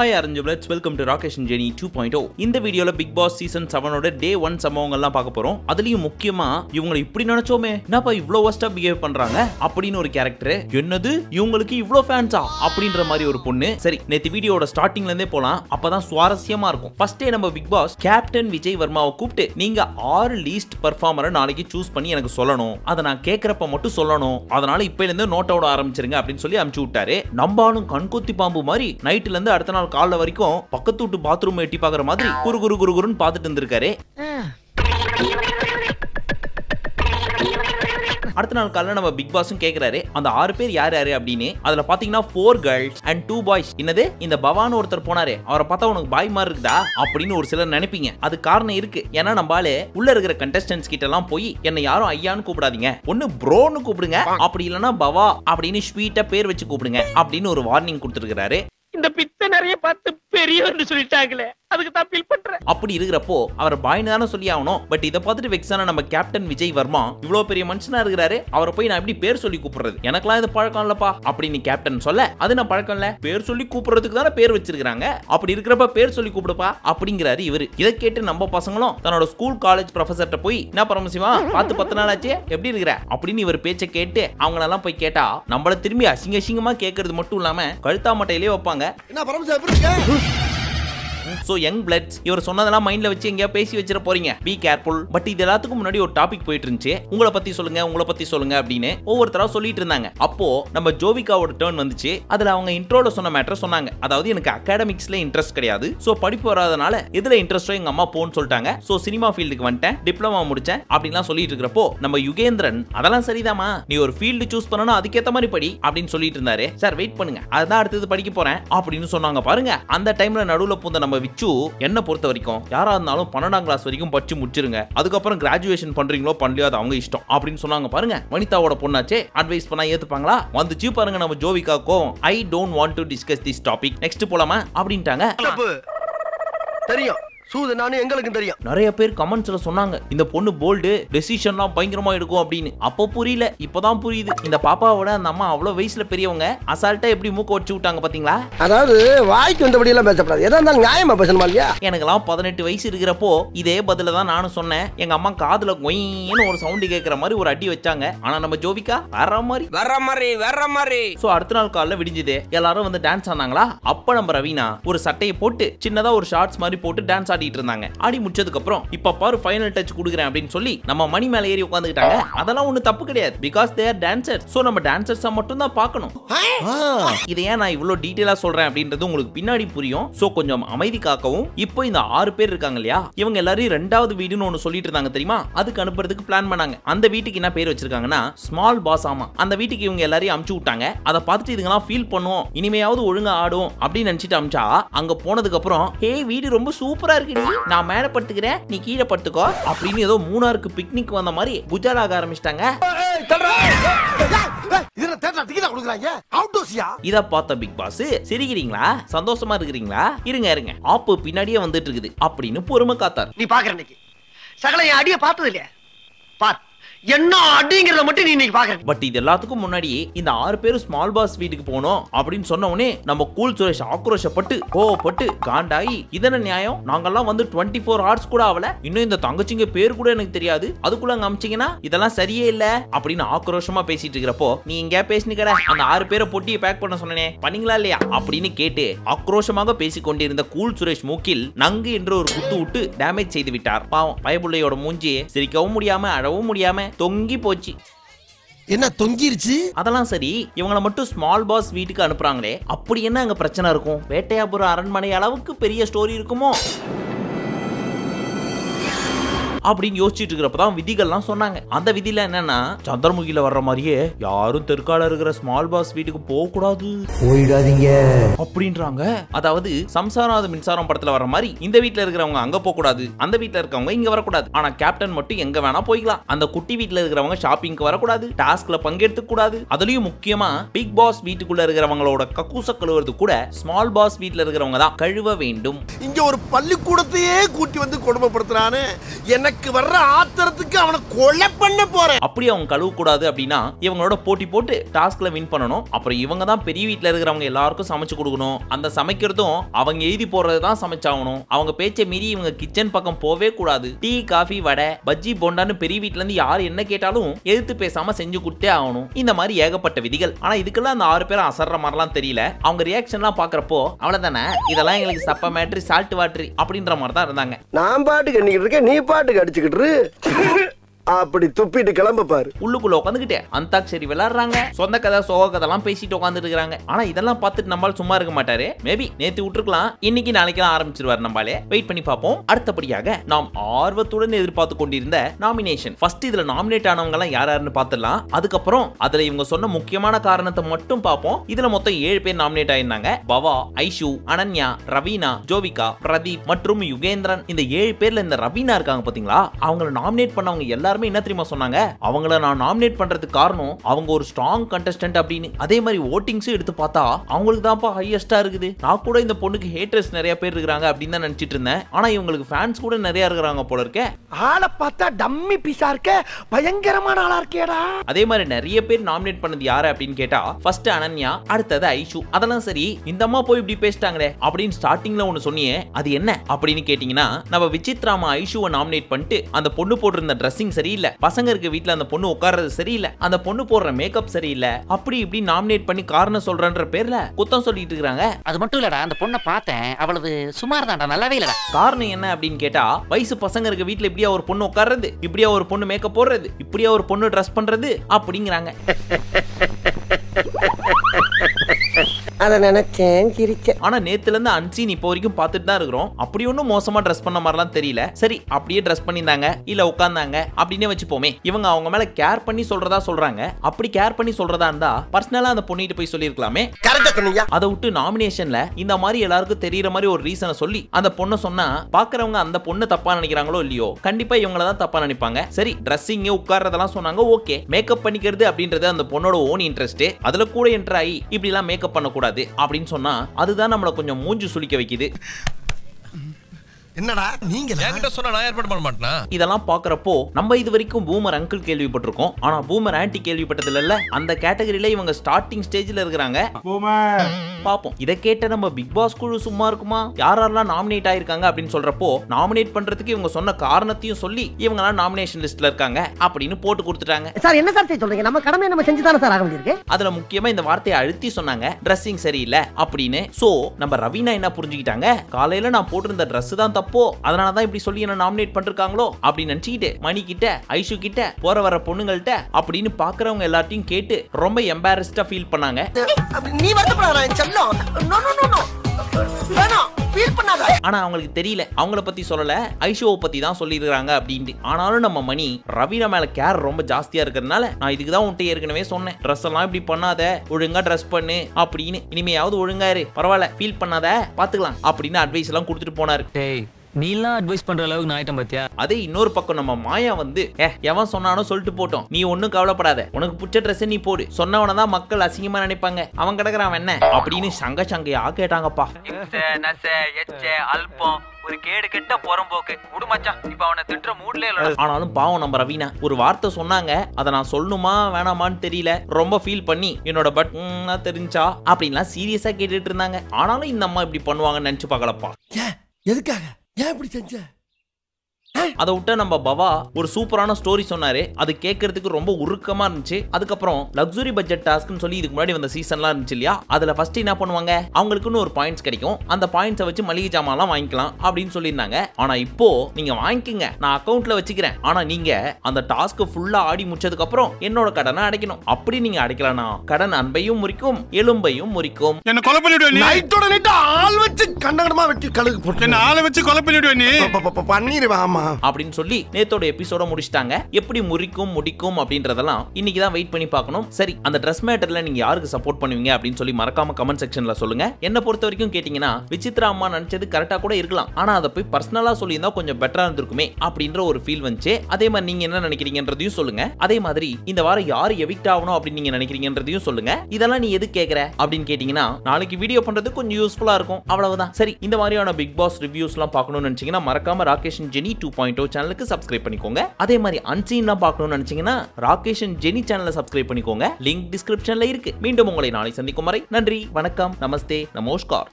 Hi Arangevets, welcome to Rakesh Jenny 2.0. In this video, Big Boss Season 7 of Day 1 சம்பவங்கள்லாம் பார்க்க போறோம். அதுலயும் முக்கியமா இவங்க இப்படி நினைச்சோமே, என்னப்பா இவ்ளோ வஸ்டா பிஹேவ் பண்றாங்க அப்படின ஒரு கரெக்டர். என்னது இவங்களுக்கு இவ்ளோ ஃபேன்ஸா அப்படின்ற மாதிரி ஒரு பொண்ணு. சரி, நேத்து வீடியோவோட ஸ்டார்டிங்ல இருந்தே போலாம். அப்பதான் சுவாரஸ்யமா இருக்கும். ஃபர்ஸ்ட் நம்ம பிக் பாஸ் கேப்டன் விஜய் வர்மாவை கூப்பிட்டு நீங்க 6 லீஸ்ட் பெர்ஃபார்மரை நாளைக்கு சூஸ் பண்ணி எனக்கு சொல்லணும். அத நான் கேக்குறப்ப மட்டும் சொல்லணும். அதனால இப்பையில இருந்து நோட் அவுட் ஆரம்பிச்சிருங்க அப்படினு சொல்லி அனுப்பிச்சு விட்டாரு. நம்பானும் கண்கொத்தி பாம்பு மாதிரி நைட்ல இருந்து அடுத்த நாள் கால்ல வரைக்கும் பக்கத்து வீட்டு பாத்ரூம் எட்டி பாக்குற மாதிரி குரு குரு குரு குருன்னு பாத்துட்டு இருந்திருக்காரு. அடுத்த நாள் காலையில நம்ம பிக் பாஸும் கேக்குறாரு அந்த 6 பேர் யார் யாரு அப்படின்னு. அதுல பாத்தீங்கன்னா 4 கேர்ள்ஸ் அண்ட் 2 பாய்ஸ். என்னது இந்த பவான் ஒருத்தர் போனாரு, அவரை பார்த்தா உனக்கு பாய் மாதிரி இருக்குதா அப்படின்னு ஒரு சிலர் நினைப்பீங்க. அது காரணம் இருக்கு, ஏன்னா நம்மளால உள்ள இருக்கிற கண்டஸ்டன்ட்ஸ் கிட்ட எல்லாம் போய் என்ன யாரும் ஐயான்னு கூப்பிடாதீங்க, ஒன்னு ப்ரோன்னு கூப்பிடுங்க, அப்படி இல்லைன்னா பவா அப்படின்னு ஸ்வீட்டா பேர் வச்சு கூப்பிடுங்க அப்படின்னு ஒரு வார்னிங் கொடுத்துருக்காரு. இந்த பித்த நிறைய பார்த்து பெரியவன்னு சொல்லிட்டாங்களே, அதுக்கு தான் ஃபீல் பண்றேன். அப்படி இருக்கறப்போ அவர் பாய்னு தான சொல்லி ஆவணும். பட் இத பார்த்துட்டு வெக்ஸான நம்ம கேப்டன் விஜய் வர்மா இவ்ளோ பெரிய மனுஷனா இருக்கறாரு, அவரை போய் நான் இப்படி பேர் சொல்லி கூப்பிடுறது எனக்குலாம் இது பழக்கம் இல்லப்பா அப்படினு கேப்டன் சொல்ல, அது நான் பழக்கம் இல்ல, பேர் சொல்லி கூப்பிடுறதுக்கு தான பேர் வச்சிருக்காங்க, அப்படி இருக்கறப்ப பேர் சொல்லி கூப்பிடுப்பா அப்படிங்கறாரு இவர். இத கேட்டு நம்ம பசங்களும் தன்னோட ஸ்கூல் காலேஜ் ப்ரொஃபசர்ட்ட போய் என்ன பரமசிவா பார்த்து 10 நாள் ஆச்சு எப்படி இருக்கற அப்படினு இவர் பேச்சை கேட்டு அவங்க எல்லாம் போய் கேட்டா நம்மள திரும்பி அசிங்க அசிங்கமா கேக்குறது மட்டும் இல்லாம கழுத்தா மட்டையிலே வைப்பாங்க. என்ன பரமசிவா எப்படி இருக்க? So young bloods, இவர் சொன்னதெல்லாம் மைண்ட்ல வச்சு எங்கயா பேசி வச்சிர போறீங்க. Be careful. பட் இது எல்லாத்துக்கும் முன்னாடி ஒரு டாபிக் போயிட்டு இருந்துச்சு, உங்களை பத்தி சொல்லுங்க அப்படின்னு ஒவ்வொருத்தரா சொல்லிட்டு இருந்தாங்க. அப்போ நம்ம ஜோவிகாவோட டர்ன் வந்துச்சு. அதுல அவங்க இன்ட்ரோல சொன்ன மேட்டர் சொன்னாங்க, அதாவது எனக்கு அகாடமிக்ஸ்ல இன்ட்ரெஸ்ட் கிடையாது, சோ படிப்பு வராதனால இதுல இன்ட்ரெஸ்டோ எங்க அம்மா போன்னு சொல்லிட்டாங்க, சோ சினிமா ஃபீல்டுக்கு வந்துட்டேன், டிப்ளமா முடிச்சேன் அப்படின்லாம் சொல்லிட்டு இருக்கிறப்போ நம்ம யுகேந்திரன் அதெல்லாம் சரிதாமா, நீ ஒரு ஃபீல்டு சூஸ் பண்ணனா அதுக்கேத்த மாதிரி படி அப்படின்னு சொல்லிட்டு இருந்தாரு. சார் வெயிட் பண்ணுங்க, அதான் அடுத்தது படிக்க போறேன் அப்படின்னு சொன்னாங்க. பாருங்க அந்த டைம்ல நடுவுல பூந்த நம்ம விச்சு என்ன பொறுத்த வரைக்கும் யாரா இருந்தாலும் 12ஆம் கிளாஸ் வரைக்கும் படிச்சு முடிச்சிருங்க, அதுக்கப்புறம் கிராஜுவேஷன் பண்றீங்களோ பண்ணலையோ அது அவங்க இஷ்டம் அப்படின்னு சொன்னாங்க. பாருங்க வனிதாவோட பொண்ணாச்சே, அட்வைஸ் பண்ணா ஏத்துப்பாங்களா வந்துச்சு பாருங்க நம்ம ஜோவிகாக்கும். I don't want to discuss this topic, next போலாமா அப்படின்ட்டாங்க. தெரியும் நிறைய பேர் கமெண்ட்ஸ்ல சொன்னாங்க இந்த பொண்ணு போல்டு டெசிஷன்லாம் பயங்கரமா எடுக்கும் அப்படின்னு. அப்போ புரியல, இப்பதான் புரியுது. இந்த பாப்பாவோட அந்த அம்மா அவ்வளவு வயசுல பெரியவங்க, அசால்ட்டா எப்படி மூக்க வச்சு விட்டாங்க பாத்தீங்களா. அதாவது வாய்க்கு வந்தபடி எல்லாம் பேசப்படாது, ஏதா இருந்தாலும் நியாயமா பேசணுமா இல்லையா. எனக்குலாம் 18 வயசு இருக்கிறப்போ இதே பதில தான் நானும் சொன்னேன். எங்க அம்மா காதுல கொயின்னு ஒரு சவுண்ட் கேட்கற மாதிரி ஒரு அடி வச்சாங்க. ஆனா நம்ம ஜோவிகா வர மாதிரி. சோ அடுத்த நாள் காலையில விடிஞ்சது, எல்லாரும் வந்து டான்ஸ் ஆனாங்களா. அப்ப நம்ம ரவீனா ஒரு சட்டையை போட்டு சின்னதா ஒரு ஷார்ட்ஸ் மாதிரி போட்டு டான்ஸ் இருந்தாங்க. ஆடி முடிச்சதுக்கு அப்புறம் இப்ப பாரு ஃபைனல் டச் குடுக்குறேன் அப்படின்னு சொல்லி நம்ம மணி மேல ஏறி உட்கார்ந்துட்டாங்க. அதெல்லாம் ஒண்ணு தப்பு கிடையாது, because they are dancers. So நம்ம டான்சர்ஸா மட்டும் தான் பார்க்கணும். இத ஏன் நான் இவ்ளோ டீடைலா சொல்றேன் அப்படின்றது உங்களுக்கு பின்னாடி புரியும். சோ கொஞ்சம் அமைதி காக்கவும் இப்போ இந்த 6 பேர் இருக்காங்க இல்லையா, இவங்க எல்லாரும் ரெண்டாவது வீடுன்னு ஒன்னு சொல்லிட்டு இருந்தாங்க தெரியுமா, அதுக்கு அனுப்புறதுக்கு பிளான் பண்ணாங்க. அந்த வீட்டுக்கு என்ன பேர் வச்சிருக்காங்கன்னா ஸ்மால் பாஸ். ஆமா, அந்த வீட்டுக்கு இவங்க எல்லாரும் அனுப்பிச்சு விட்டாங்க. அத பார்த்துட்டு இதுங்கலாம் ஃபீல் பண்ணுவோம், இனிமையாவது ஒழுங்கா ஆடும் அப்படின்னு நினைச்சிட்டு அனுப்பிச்சா, அங்க போனதுக்கு அப்புறம் ஹே வீடு ரொம்ப சூப்பரா இருக்கு, நான் மேல படுத்துக்கிறேன் நீ கீழே படுத்துக்கோ அப்படின்னு ஏதோ மூணாருக்கு பிக்னிக் வந்த மாதிரி குஜராத் ஆரம்பிச்சிட்டாங்க. இத பார்த்த பிக் பாஸ் சிரிக்கிறீங்களா சந்தோஷமா இருக்கிறீங்களா இருங்க ஆப்பு பின்னாடியே வந்துட்டு இருக்குது அப்படின்னு பொறுமை காத்தார். நீ பாக்குறேன் சகல என் அடிய பார்த்தது இல்லையா, பார் என்ன அப்படிங்கறத மட்டும் நீ இன்னைக்கு பாக்குற. பட் இது எல்லாத்துக்கும் முன்னாடி இந்த 6 பேரும் ஸ்மால் பாஸ் வீட்டுக்கு போனோம் அப்படின்னு சொன்ன உடனே நம்ம கூல் சுரேஷ் ஆக்ரோஷப்பட்டு கோவப்பட்டு காண்டாயி இதன நியாயம், நாங்கெல்லாம் வந்து 24 hours கூட ஆகல, இன்னும் இந்த தங்கச்சிங்க பேர் கூட எனக்கு தெரியாது, அதுக்குள்ள அங்க அமிச்சிங்கன்னா இதெல்லாம் சரியே இல்ல அப்படின்னு ஆக்ரோஷமா பேசிட்டு இருக்கிறப்போ நீ இங்க பேசினுக்கட அந்த 6 பேரை பொட்டியை பேக் பண்ண சொன்னே பண்ணீங்களா இல்லையா அப்படின்னு கேட்டு ஆக்ரோஷமாக பேசிக்கொண்டிருந்த கூல் சுரேஷ் மூக்கில் நங்கு என்று ஒரு குத்து விட்டு டேமேஜ் செய்து விட்டார். பாவம் பயபுள்ளையோட மூஞ்சியை சிரிக்கவும் முடியாம அழவும் முடியாம தொங்கி போச்சு. என்ன தொங்கிருச்சு? அதெல்லாம் சரி, இவங்களை மட்டும் ஸ்மால் பாஸ் வீட்டுக்கு அனுப்புறாங்களே அப்படி என்ன அங்க பிரச்சனை இருக்கும், வேட்டையாபுரம் அரண்மனை அளவுக்கு பெரிய ஸ்டோரி இருக்குமோ அப்படின்னு யோசிச்சுட்டு இருக்கிறப்பதான் விதிகள்லாம் சொன்னாங்க. அந்த விதியில என்னன்னா சந்திரமுகில வர்ற மாதிரியே யாரும் தெற்கால இருக்கிற ஸ்மால் பாஸ் வீட்டுக்கு போக கூடாது, போயிடாதீங்க அப்படின்றாங்க. அதாவது சம்சாரம் மின்சாரம் படத்துல வர்ற மாதிரி இந்த வீட்டுல இருக்கிறவங்க அங்க போக கூடாது, அந்த வீட்டுல இருக்கவங்க இங்க வரக்கூடாது, ஆனா கேப்டன் மட்டும் எங்க வேணா போய்க்கலாம், அந்த குட்டி வீட்டுல இருக்கிறவங்க ஷாப்பிங்க்கு வரக்கூடாது, டாஸ்க்ல பங்கெடுத்து கூடாது, அதுலயும் முக்கியமா பிக் பாஸ் வீட்டுக்குள்ள இருக்கிறவங்களோட கக்கூச கழுவுறது கூட ஸ்மால் பாஸ் வீட்டுல இருக்கிறவங்க தான் கழுவ வேண்டும். இங்க ஒரு பள்ளிக்கூடத்தையே கூட்டி வந்து கொடுமைப்படுத்துறானே, என்ன எனக்கு வர்ற ஆத்திரத்துக்கு அவனை கொலை பண்ண போறேன். அப்படி அவங்க கழுவ கூடாது அப்படினா இவங்களோட போட்டி போட்டு டாஸ்க்ல வின் பண்ணனும். அப்புறம் இவங்க தான் பெரிய வீட்ல இருக்குறவங்க எல்லாருக்கும் சமைச்சு கொடுக்கணும். அந்த சமைக்கிறதும் அவங்க எழுதி போறது தான் சமைச்சாகணும். அவங்க பேச்சை மீறி இவங்க கிச்சன் பக்கம் போவே கூடாது. டீ, காபி, வடை, பஜ்ஜி, போண்டான்னு பெரிய வீட்ல இருந்து யார் என்ன கேட்டாலும் எதிர்த்து பேசாம செஞ்சு கொடுத்தே ஆகணும். இந்த மாதிரி ஏகப்பட்ட விதிகள். ஆனா இதுக்கெல்லாம் அந்த 6 பேரும் அசர்ற மாதிரிலாம் தெரியல. அவங்க ரியாக்ஷன்லாம் பாக்குறப்போ அவ்வளவுதானே, இதெல்லாம் எங்களுக்கு சப்ப மேட்ரி சால்ட் வாட்டரி அப்படின்ற மாதிரி தான் இருந்தாங்க. நான் பாட்டுக்கு எண்ணிக்கிட்டு இருக்கேன், நீ பாட்டுக்கு அடிச்சுக்கிட்டு அப்படி துப்பிட்டு கிளம்ப பாரு. உள்ளுக்குள்ள உட்காந்துக்கிட்டே அந்தாக்ஷரி விளையாடுறாங்க, சொந்த கதை சோக கதெல்லாம் பேசிட்டு உட்காந்துட்டு இருக்காங்க. ஆனா இதெல்லாம் பார்த்துட்டு நம்மளால சும்மா இருக்க மாட்டாரு. மேபி நேத்து விட்டுருக்கலாம், இன்னைக்கு நாளைக்கெல்லாம் ஆரம்பிச்சிருவாரு. நம்மளே வெயிட் பண்ணி பார்ப்போம். அடுத்தபடியாக நாம் ஆர்வத்துடன் எதிர்பார்த்து கொண்டிருந்த நாமினேஷன். ஃபர்ஸ்ட் இதுல நாமினேட் ஆனவங்க எல்லாம் யார் யாருன்னு பார்த்துடலாம். அதுக்கப்புறம் அதுல இவங்க சொன்ன முக்கியமான காரணத்தை மட்டும் பார்ப்போம். இதுல மொத்தம் 7 பேர் நாமினேட் ஆயிருந்தாங்க. பவா, ஐஷு, அனன்யா, ரவீனா, ஜோவிகா, பிரதீப் மற்றும் யுகேந்திரன். இந்த 7 பேர்ல இந்த ரவீனா இருக்காங்க பாத்தீங்களா, அவங்களை நாமினேட் பண்ணவங்க எல்லாரும் என்ன தெரியுமா சொன்னாங்க, அவங்கள நான் நாமினேட் பண்றதுக்கு காரணம் அவங்க ஒரு ஸ்ட்ராங் கண்டெஸ்டன்ட் அப்படின்னு. அதே மாதிரி வோட்டிங்ஸ் எடுத்து பார்த்தா அவங்களுக்கு தான்ப்பா ஹையஸ்டா இருக்குது. நான் கூட இந்த பொண்ணுக்கு ஹேட்டர்ஸ் நிறைய பேர் இருக்காங்க அப்படின்னு தான் நினைச்சிட்டு இருந்தேன். ஆனா இவங்களுக்கு ஃபேன்ஸ் கூட நிறைய இருக்காங்க போல இருக்க. ஆளை பார்த்தா டம்மி பீஸா இருக்க, பயங்கரமான ஆளா இருக்கேடா. அதே மாதிரி நிறைய பேர் நாமினேட் பண்ணது யாரு அப்படின்னு கேட்டா ஃபர்ஸ்ட் அனன்யா, அடுத்தது ஐஷு. அதெல்லாம் சரி, இந்த அம்மா போய் இப்படி பேசிட்டாங்களே அப்படின்னு ஸ்டார்டிங்ல ஒன்னு சொன்னியே, அது என்ன அப்படின்னு கேட்டீங்கன்னா, நம்ம விசித்ராமா ஐஷுவை நாமினேட் பண்ணிட்டு அந்த பொண்ணு போட்டிருந்த ட்ரெஸ்ஸிங் சரியில்லை, பசங்க இருக்க வீட்டுல அந்த பொண்ணு உட்கார்றது சரியில்லை, அந்த பொண்ணு போடுற மேக்கப் சரியில்லை, அப்படி இப்படி நாமினேட் பண்ணி காரணம் சொல்றன்ற பேர்ல குத்தம் சொல்லிட்டு இருக்காங்க. அது மட்டும் இல்லடா, அந்த பொண்ணை பார்த்தேன், அவளது சுமார் தான்டா, நல்லாவே இல்லடா. காரணம் என்ன அப்படின்னு கேட்டா, வயசு பசங்க இருக்க வீட்டுல இப்படியா ஒரு பொண்ணு உட்கார்றது, இப்படியா ஒரு பொண்ணு மேக்கப் போடுறது, இப்படியா ஒரு பொண்ணு ட்ரெஸ் பண்றது அப்படிங்கிறாங்க. அத நினைச்சேன் கிரிச்சேன். ஆனா நேத்துல இருந்து அன்சீன் இப்ப வரைக்கும் பாத்துட்டு தான் இருக்கிறோம். அப்படி ஒன்னும் மோசமா ட்ரெஸ் பண்ண மாதிரிலாம் தெரியல. சரி, அப்படியே ட்ரெஸ் பண்ணியிருந்தாங்க இல்ல உட்கார்ந்தாங்க அப்படின்னே வச்சுப்போமே. இவங்க அவங்க மேல கேர் பண்ணி சொல்றதா சொல்றாங்க. அப்படி கேர் பண்ணி சொல்றதா இருந்தா பர்சனலா அந்த பொண்ணிட்டு போய் சொல்லிருக்கலாமே. அதை விட்டு நாமினேஷன்ல இந்த மாதிரி எல்லாருக்கும் தெரியற மாதிரி ஒரு ரீசனை சொல்லி அந்த பொண்ணை சொன்னா பாக்குறவங்க அந்த பொண்ணு தப்பா நினைக்கிறாங்களோ இல்லையோ, கண்டிப்பா இவங்களதான் தப்பா நினைப்பாங்க. சரி, ட்ரெஸ்ஸிங் உட்கார்றதெல்லாம் சொன்னாங்க, ஓகே. மேக்கப் பண்ணிக்கிறது அப்படின்றது அந்த பொண்ணோட ஓன் இன்ட்ரெஸ்ட். அதுல கூட என்ட்ரு ஆகி இப்படி எல்லாம் மேக்கப் பண்ண கூடாது அப்படின்னு சொன்னா அதுதான் நம்மள கொஞ்சம் மூஞ்சு சுளிக்க வைக்குது. என்னடா நீங்க என்கிட்ட சொன்னா நான் ஏற்பாடு பண்ண மாட்டேனா? இதெல்லாம் பாக்குறப்போ நம்ம இது வரைக்கும் பூமர் அங்கிள் கேள்விப்பட்டிருக்கோம், ஆனா பூமர் ஆன்டி கேள்விப்பட்டதில்ல. இல்ல, அந்த கேட்டகரியில இவங்க ஸ்டார்டிங் ஸ்டேஜ்ல இருக்காங்க. பூமர் பாப்போம். இத கேட்ட நம்ம பிக் பாஸ் குழு சும்மா இருக்குமா? யாரெல்லாம் நாமினேட் ஆயிருக்காங்க அப்படின்னு சொல்றப்போ நாமினேட் பண்றதுக்கு இவங்க சொன்ன காரணத்தையும் சொல்லி இவங்க எல்லாம் நாமினேஷன் லிஸ்ட்ல இருக்காங்க அப்படின்னு போட்டு கொடுத்துட்டாங்க. சார் என்ன சார் சொல்றீங்க, நம்ம கடமை நம்ம செஞ்சு தான சார் ஆக வேண்டியிருக்கு. அதுல முக்கியமா இந்த வார்த்தையை அழுத்தி சொன்னாங்க, ட்ரெஸ்ஸிங் சரியில்லை அப்படின்னு. சோ நம்ம ரவீனா என்ன புரிஞ்சுக்கிட்டாங்க, காலையில நான் போட்டிருந்த ட்ரெஸ் தான் போ, அதனால தான் இப்படி சொல்லி என்ன நாமினேட் பண்ணிருக்காங்களோ அப்படி நினைச்சிட்டு மணி கிட்ட, ஐஷு கிட்ட, போற வர பொண்ணுங்கள்ட்ட அப்படின்னு பாக்குறவங்க எல்லாத்தையும் கேட்டு ரொம்ப எம்பாரஸ்டா ஃபீல் பண்ணாங்க. நீ வரதுக்குறான் செல்லம், நோ நோ நோ நோ வேணா ஃபீல் பண்ணாத. ஆனா அவங்களுக்கு தெரியல, அவங்கள பத்தி சொல்லல, ஐஷுவை பத்தி தான் சொல்லி இருக்காங்க அப்படினு. ஆனாலும் நம்ம மணி ரவீனா மேல கேர் ரொம்ப ஜாஸ்தியா இருக்கறனால, நான் இதுக்கு தான் உன்கிட்ட ஏற்கனவே சொன்னேன், Dress எல்லாம் இப்படி பண்ணாத, ஒழுங்கா Dress பண்ணு அப்படினு. இனிமேயாவது ஒழுங்கா இரு, பரவாயில்லை, ஃபீல் பண்ணாத, பாத்துக்கலாம் அப்படின்னு அட்வைஸ் எல்லாம் கொடுத்துட்டு போனாரு. டேய், நீலா அட்வைஸ் பண்ற அளவுக்கு நான் ஐட்டம் பத்தியா? அதே இன்னொரு பக்கம் நம்ம மாயா வந்து, எவன் சொன்னானோ சொல்லிட்டு போட்டோம், நீ ஒன்னும் கவலைப்படாத, உனக்கு பிடிச்ச ட்ரெஸ் நீ போடு, சொன்னவனதான் மக்கள் அசிங்கமா நினைப்பாங்க, அவன் கிடக்குறான் என்ன அப்படின்னு சங்க சங்கையா கேட்டாங்கப்பா. ஒரு கேடு கெட்ட புறம்போக்கு குடும்பச்சான், இப்ப அவனை திட்டுற மூட்ல இல்ல. ஆனாலும் பாவம் நம்ம ரவீனா ஒரு வார்த்தை சொன்னாங்க, அதை நான் சொல்லணுமா வேணாமான்னு தெரியல, ரொம்ப ஃபீல் பண்ணி என்னோட பட் தெரிஞ்சா அப்படின்லாம் சீரியஸா கேட்டுட்டு இருந்தாங்க. ஆனாலும் இந்த அம்மா இப்படி பண்ணுவாங்கன்னு நினைச்சு பாக்கலப்பா. எதுக்காக ஏன் இப்படி செஞ்ச? அதை விட்டா நம்ம பவா ஒரு சூப்பரான ஸ்டோரி சொன்னாரு, அது கேட்கறதுக்கு ரொம்ப உருக்கமா இருந்துச்சு. அதுக்கப்புறம் லக்ஸுரி பட்ஜெட் டாஸ்க்னு சொல்லி இதுக்கு முன்னாடி வந்த சீசன்லாம் இருந்துச்சு இல்லையா, அதுல ஃபர்ஸ்ட் என்ன பண்ணுவாங்க, அவங்களுக்குன்னு ஒரு பாயிண்ட்ஸ் கிடைக்கும், அந்த பாயிண்ட்ஸை வச்சு மளிகை ஜாமான்லாம் வாங்கிக்கலாம் அப்படின்னு சொல்லியிருந்தாங்க. ஆனா இப்போ நீங்க வாங்கிக்கங்க, நான் அக்கௌண்ட்ல வச்சுக்கிறேன், ஆனா நீங்க அந்த டாஸ்க் ஃபுல்லா ஆடி முடிச்சதுக்கு அப்புறம் என்னோட கடனை அடைக்கணும். அப்படி நீங்க அடைக்கலனா கடன் அன்பையும் முறிக்கும், எலும்பையும் முறிக்கும். என்ன கொலை பண்ணிடுவேன், நைட்டோட நைட்டா ஆள் வச்சு கண்டகடமா வெட்டி கழுகு போட்டு என்ன ஆளை வச்சு கொலை பண்ணிடுவேன், நீ பண்ணிடுவாமா அப்படின்னு சொல்லி நேத்தோட எபிசோட முடிச்சிட்டாங்க. எப்படி முறிக்கும் முடிக்கும் அப்படின்றதெல்லாம் இன்னைக்கு தான் வெயிட் பண்ணி பார்க்கணும். சரி, அந்த ட்ரெஸ் மேட்டர்ல நீங்க யாருக்கு சப்போர்ட் பண்ணுவீங்க அப்படின்னு சொல்லி மறக்காம கமெண்ட் செக்ஷன்ல சொல்லுங்க. என்ன பொறுத்த வரைக்கும் கேட்டீங்கன்னா, விசித்ரா அம்மா நினைச்சது கரெக்டா கூட இருக்கலாம், ஆனா அதை போய் பர்சனலா சொல்லியிருந்தா கொஞ்சம் பெட்டரா இருந்திருக்குமே அப்படின்ற ஒரு ஃபீல் வந்துச்சு. அதே மாதிரி நீங்க என்ன நினைக்கிறீங்கன்றதையும் சொல்லுங்க. அதே மாதிரி இந்த வாரம் யாரு எவிக்ட் ஆகணும் அப்படின்னு நீங்க நினைக்கிறீங்கன்றதையும் சொல்லுங்க. இதெல்லாம் நீ எது கேட்கற அப்படின்னு கேட்டீங்கன்னா, நாளைக்கு வீடியோ பண்றது கொஞ்சம் யூஸ்ஃபுல்லா இருக்கும். அவ்வளவுதான். சரி, இந்த மாதிரியான பிக் பாஸ் ரிவ்யூஸ் எல்லாம் பார்க்கணும்னு நினைச்சீங்கன்னா மறக்காம Rakesh Jenny 2 2.0 channel ku subscribe பண்ணிக்கோங்க. அதே மாதிரி unseen la பார்க்கணும்னு நினைச்சீங்கன்னா Rakesh and Jenny channel subscribe பண்ணிக்கோங்க. Link description la இருக்கு. மீண்டும் உங்களை நாளை சந்திக்கும் வரை நன்றி, வணக்கம், நமஸ்தே, நமஸ்கார்.